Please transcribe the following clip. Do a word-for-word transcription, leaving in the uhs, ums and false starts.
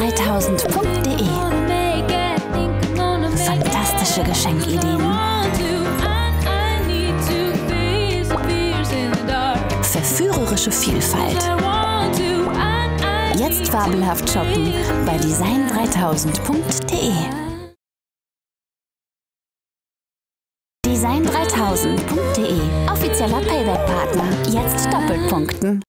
Design dreitausend punkt de. Fantastische Geschenkideen für verführerische Vielfalt. Jetzt fabelhaft shoppen bei Design dreitausend punkt de. Design dreitausend punkt de, offizieller Payback-Partner. Jetzt doppelt punkten.